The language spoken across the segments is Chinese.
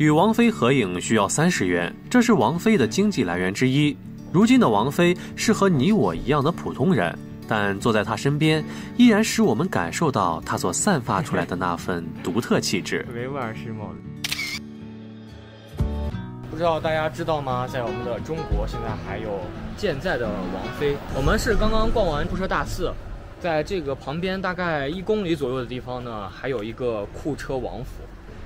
与王菲合影需要30元，这是王菲的经济来源之一。如今的王菲是和你我一样的普通人，但坐在她身边，依然使我们感受到她所散发出来的那份独特气质。维吾尔时髦的。不知道大家知道吗？在我们的中国，现在还有健在的王菲。我们是刚刚逛完布设大寺。 在这个旁边大概1公里左右的地方呢，还有一个库车王府。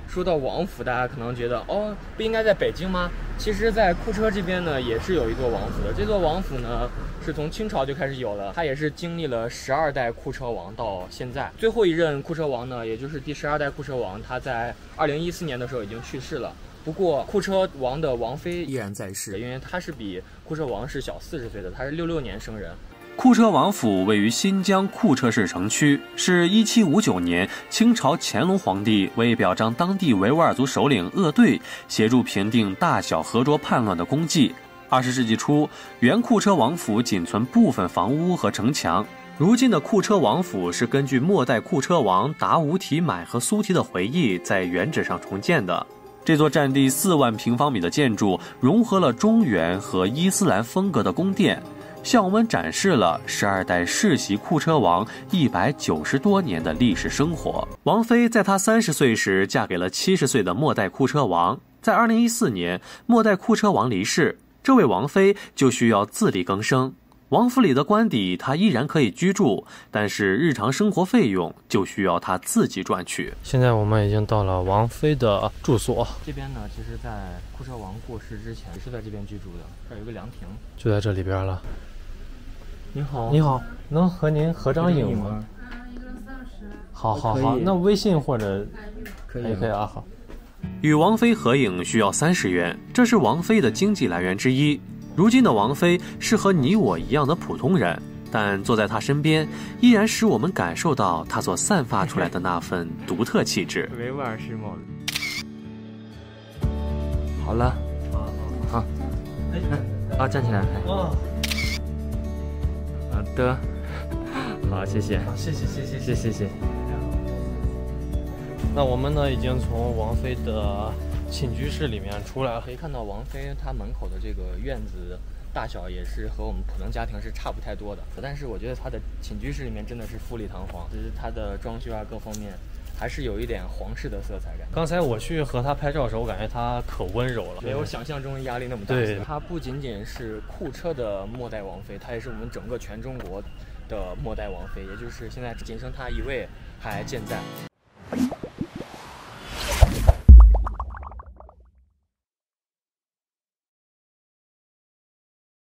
说到王府，大家可能觉得哦，不应该在北京吗？其实，在库车这边呢，也是有一座王府的。这座王府呢，是从清朝就开始有了，它也是经历了12代库车王到现在。最后一任库车王呢，也就是第12代库车王，他在2014年的时候已经去世了。 不过库车王的王妃依然在世，因为她是比库车王是小40岁的，她是66年生人。库车王府位于新疆库车市城区，是1759年清朝乾隆皇帝为表彰当地维吾尔族首领鄂队协助平定大小和卓叛乱的功绩。20世纪初，原库车王府仅存部分房屋和城墙。 如今的库车王府是根据末代库车王达吾提买和苏提的回忆在原址上重建的。这座占地4万平方米的建筑融合了中原和伊斯兰风格的宫殿，向我们展示了12代世袭库车王190多年的历史生活。王菲在她30岁时嫁给了70岁的末代库车王，在2014年末代库车王离世，这位王妃就需要自力更生。 王府里的官邸，他依然可以居住，但是日常生活费用就需要他自己赚取。现在我们已经到了王妃的住所。这边呢，其实，在库车王过世之前是在这边居住的，这有一个凉亭，就在这里边了。您好，您好，能和您合张影吗？好好好，那微信或者可以啊，好。与王妃合影需要30元，这是王妃的经济来源之一。 如今的王菲是和你我一样的普通人，但坐在她身边，依然使我们感受到她所散发出来的那份独特气质。维吾尔时髦的。好了，好，啊，站起来，好的，好，谢谢，谢谢。那我们呢，已经从王菲的 寝居室里面出来了，可以看到王妃她门口的这个院子大小也是和我们普通家庭是差不太多的，但是我觉得她的寝居室里面真的是富丽堂皇，就是她的装修啊各方面还是有一点皇室的色彩感。刚才我去和她拍照的时候，我感觉她可温柔了，没有想象中压力那么大。对，她不仅仅是库车的末代王妃，她也是我们整个全中国的末代王妃，也就是现在仅剩她一位还健在。